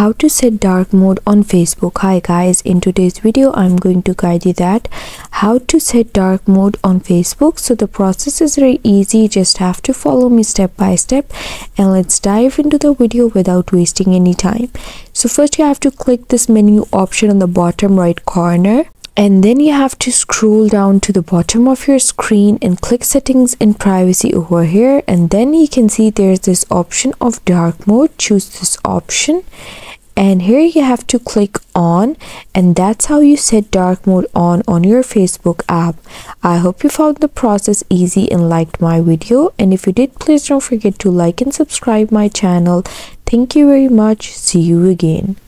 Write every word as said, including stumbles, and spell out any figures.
How to set dark mode on Facebook. Hi guys, in today's video I'm going to guide you that how to set dark mode on Facebook. So the process is very easy, just have to follow me step by step, and let's dive into the video without wasting any time. So first you have to click this menu option on the bottom right corner, and then you have to scroll down to the bottom of your screen and click settings and privacy over here, and then you can see there's this option of dark mode. Choose this option, and here you have to click on, and that's how you set dark mode on on your Facebook app. I hope you found the process easy and liked my video, and if you did, please don't forget to like and subscribe my channel. Thank you very much. See you again.